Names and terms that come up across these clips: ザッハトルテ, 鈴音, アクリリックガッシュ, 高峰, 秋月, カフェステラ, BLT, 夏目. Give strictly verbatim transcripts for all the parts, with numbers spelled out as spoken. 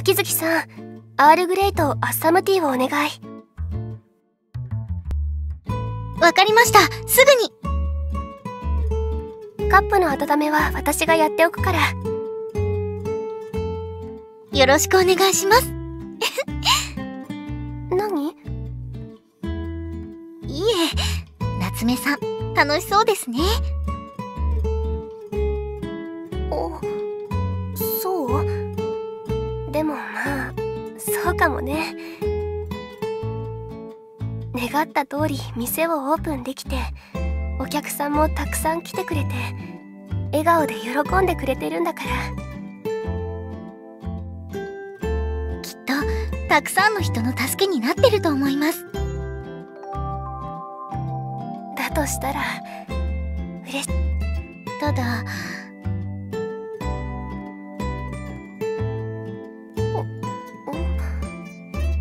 秋月さん、アールグレイとアッサムティーをお願い。わかりました、すぐに。カップの温めは私がやっておくから、よろしくお願いします。何？いえ、夏目さん楽しそうですね。お、そう？でもまあそうかもね。願った通り店をオープンできて、お客さんもたくさん来てくれて、笑顔で喜んでくれてるんだから、たくさんの人の助けになってると思います。だとしたら嬉しい。ただ、お、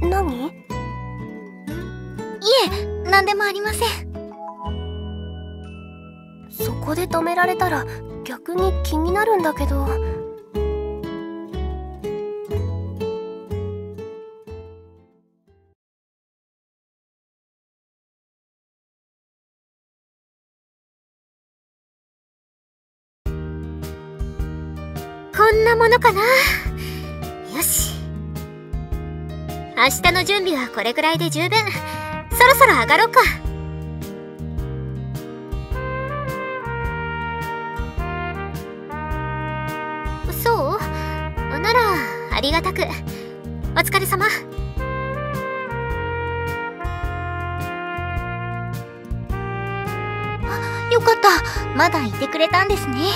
お、何？いえ、何でもありません。そこで止められたら逆に気になるんだけど。こんなものかな。よし、明日の準備はこれぐらいで十分。そろそろ上がろうか。そうならありがたく。お疲れ様。よかった、まだいてくれたんですね。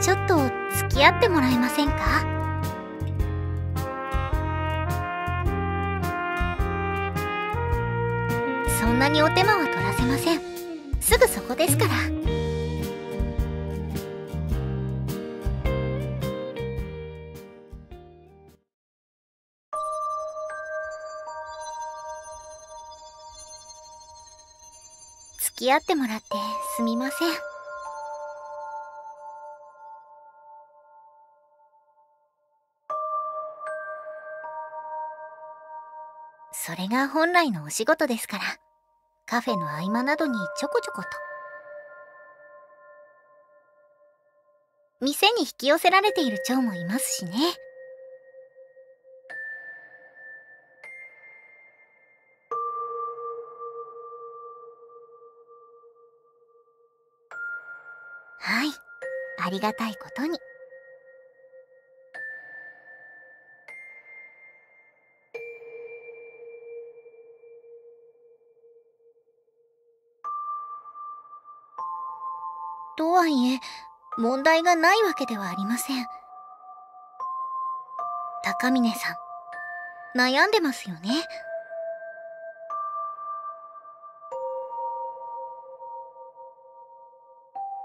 ちょっと付き合ってもらえませんか？そんなにお手間は取らせません。すぐそこですから。付き合ってもらってすみません。それが本来のお仕事ですから、カフェの合間などにちょこちょこと。店に引き寄せられている蝶もいますしね。はい、ありがたいことに。とはいえ、問題がないわけではありません。高峰さん、悩んでますよね。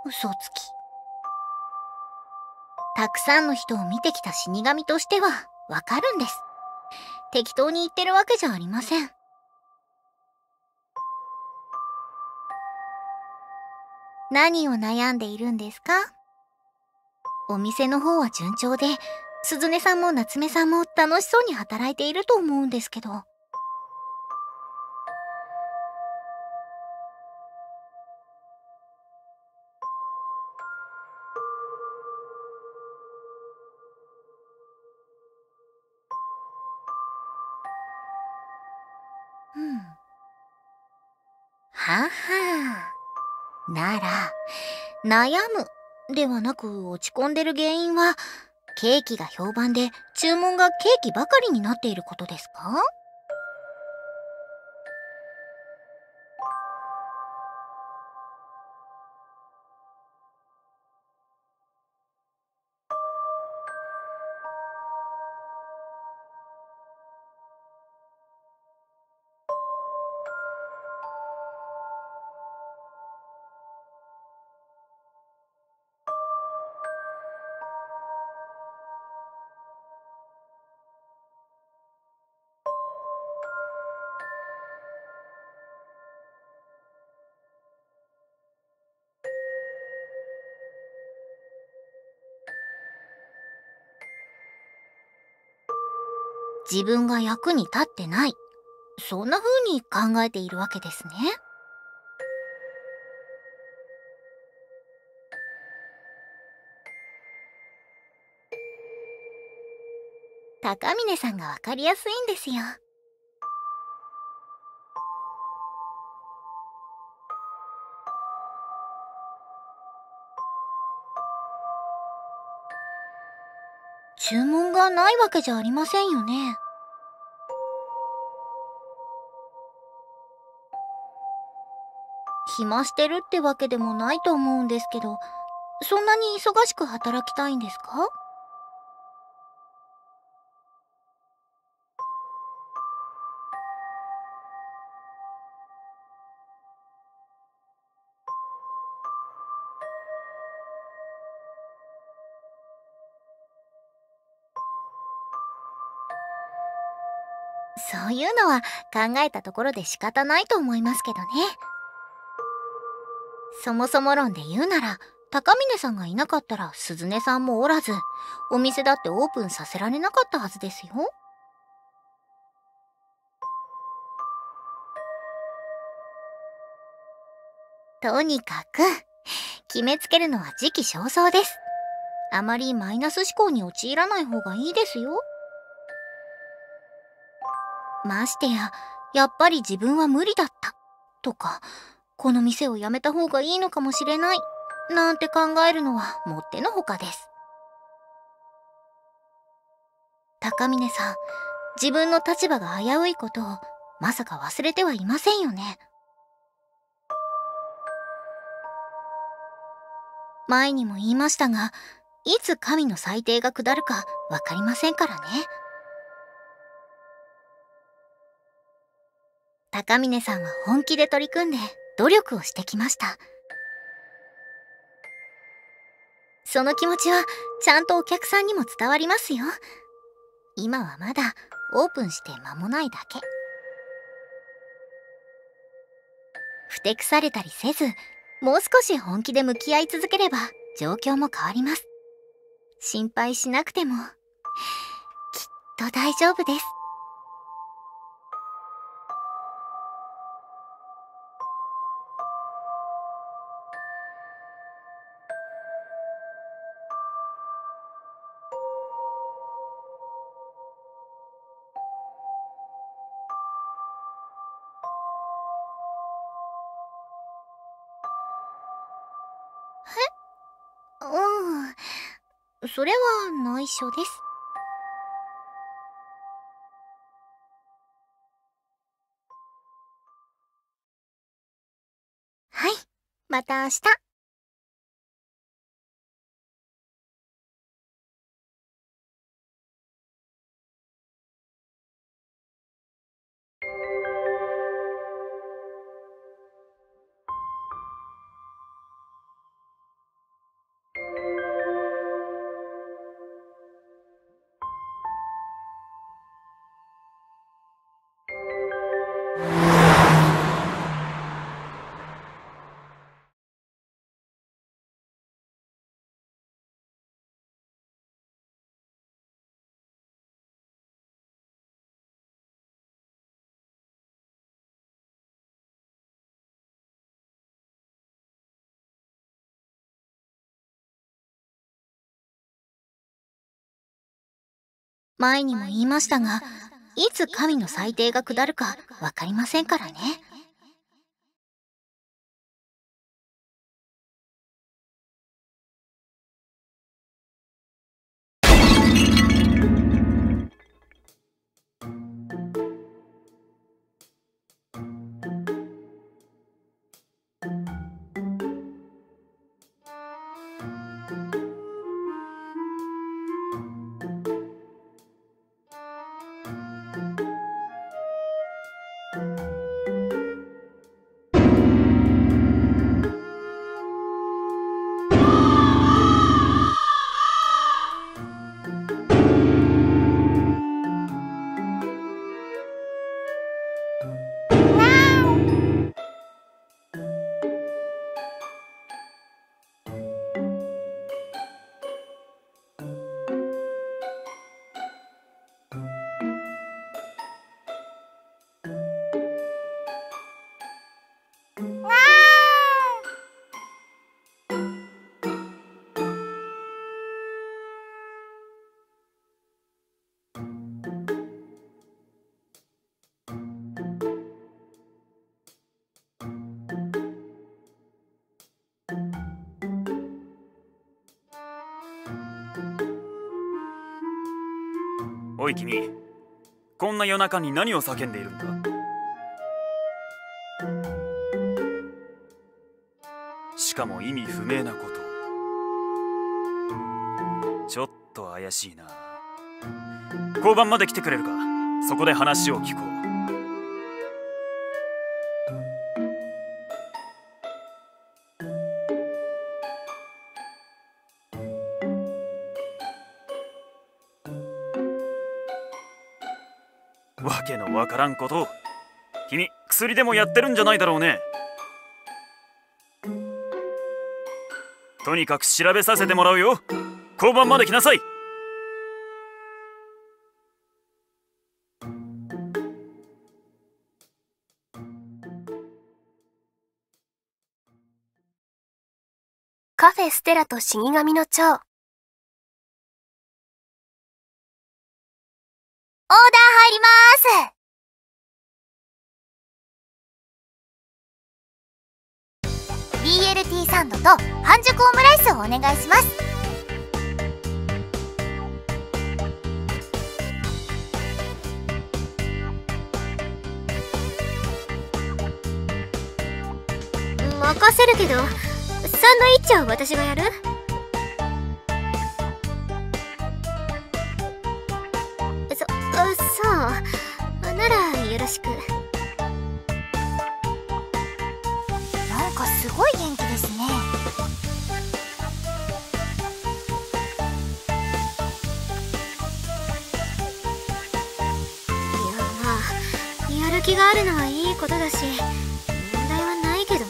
嘘つき。たくさんの人を見てきた死神としてはわかるんです。適当に言ってるわけじゃありません。何を悩んでいるんですか？お店の方は順調で、鈴音さんも夏目さんも楽しそうに働いていると思うんですけど。うん。はは。なら、悩むではなく落ち込んでる原因は、ケーキが評判で注文がケーキばかりになっていることですか？自分が役に立ってない、そんな風に考えているわけですね。高峰さんが分かりやすいんですよ。注文がないわけじゃありませんよね。暇してるってわけでもないと思うんですけど、そんなに忙しく働きたいんですか？そういうのは考えたところで仕方ないと思いますけどね。そもそも論で言うなら、高峰さんがいなかったら鈴音さんもおらず、お店だってオープンさせられなかったはずですよ。とにかく決めつけるのは時期尚早です。あまりマイナス思考に陥らない方がいいですよ。ましてや、やっぱり自分は無理だったとか、この店を辞めた方がいいのかもしれないなんて考えるのはもってのほかです。高峰さん、自分の立場が危ういことをまさか忘れてはいませんよね。前にも言いましたが、いつ神の裁定が下るかわかりませんからね。高峰さんは本気で取り組んで努力をしてきました。その気持ちはちゃんとお客さんにも伝わりますよ。今はまだオープンして間もないだけ。ふてくされたりせず、もう少し本気で向き合い続ければ状況も変わります。心配しなくても、きっと大丈夫です。それは内緒です。はい、また明日。前にも言いましたが、いつ神の裁定が下るかわかりませんからね。おい君、こんな夜中に何を叫んでいるんだ。しかも意味不明なこと。ちょっと怪しいな。交番まで来てくれるか。そこで話を聞こう。わけのわからんことを。君、薬でもやってるんじゃないだろうね。とにかく調べさせてもらうよ。交番まで来なさい。カフェステラと死神の蝶。オーダー入ります。ビーエルティー サンドと半熟オムライスをお願いします。任せるけど、サンドイッチは私がやる？そ、そうならよろしく。すごい元気ですね。いや、まあやる気があるのはいいことだし、問題はないけどね。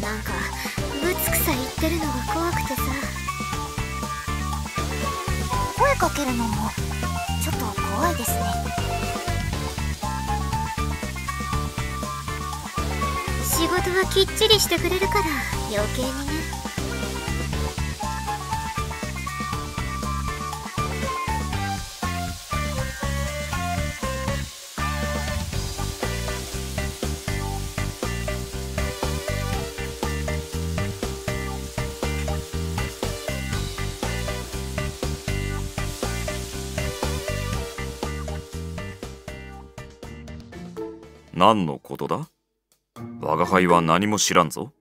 なんかぶつくさ言ってるのが怖くてさ。かけるのもちょっと怖いですね。仕事はきっちりしてくれるから余計にね。何のことだ？我が輩は何も知らんぞ。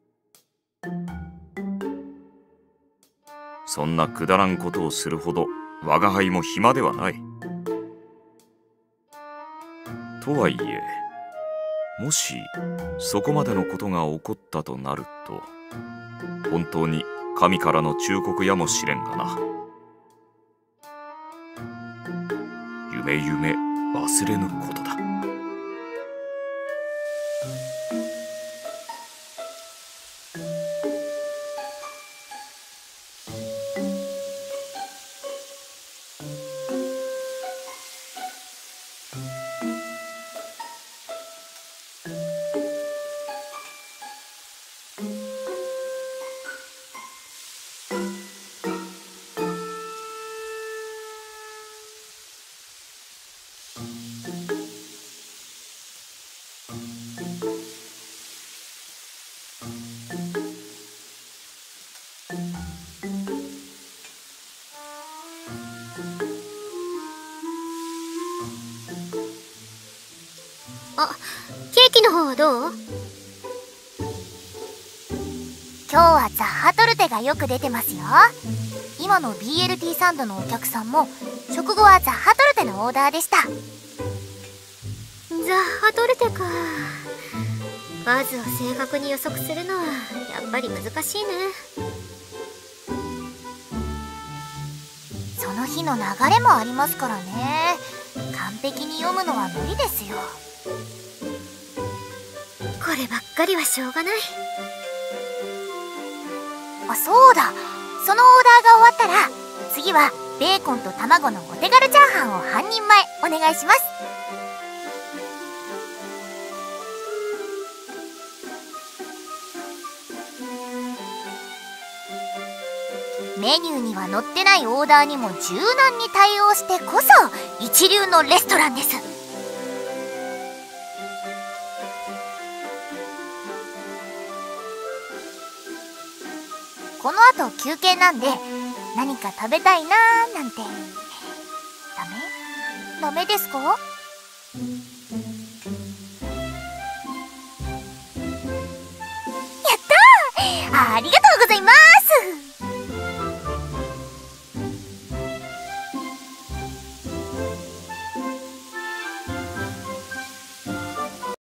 そんなくだらんことをするほど我が輩も暇ではない。とはいえ、もしそこまでのことが起こったとなると、本当に神からの忠告やもしれんがな。夢夢忘れぬことだ。あ、ケーキの方はどう？今日はザッハトルテがよく出てますよ。今の ビーエルティー サンドのお客さんも食後はザッハトルテのオーダーでした。ザッハトルテか。数を正確に予測するのはやっぱり難しいね。その日の流れもありますからね。完璧に読むのは無理ですよ。こればっかりはしょうがない。あ、そうだ。そのオーダーが終わったら、次はベーコンと卵のお手軽チャーハンを半人前お願いします。メニューには載ってないオーダーにも柔軟に対応してこそ一流のレストランです。この後休憩なんで何か食べたいなーなんてダメダメですか？